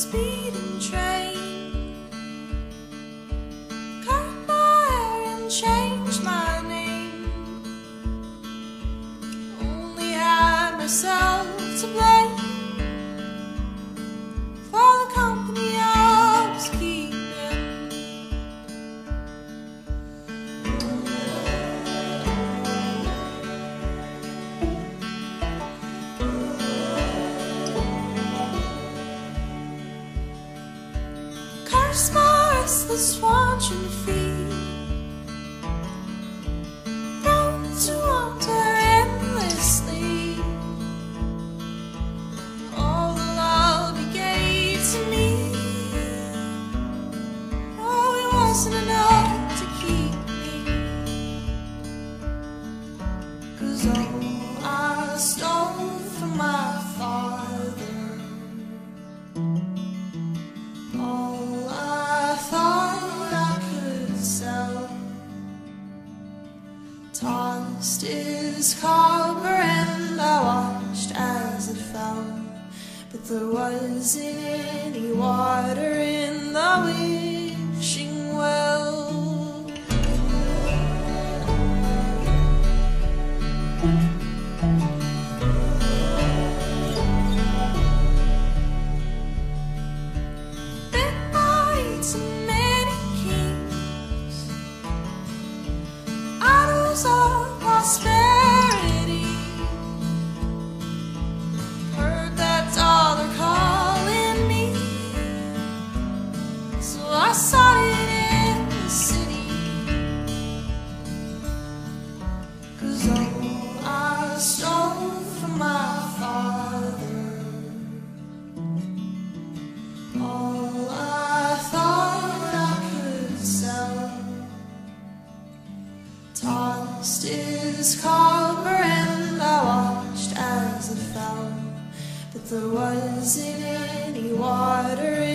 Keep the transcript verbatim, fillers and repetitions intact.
speeding train, cut my hair and change my name. Only had myself to blame for the company I was keeping. Curse my restless watching feet, prone to wander endlessly. All the love you gave to me, oh, it wasn't enough to keep me. 'Cause all I stole from my father, tossed his copper, and I watched as it fell. But there wasn't any water in the wishing well. Bit by some of prosperity, heard that's all they're calling me, so I saw it in the city. 'Cause all I stole from my father, all I thought I could sell, taught his copper, and I watched as it fell, but there wasn't any water in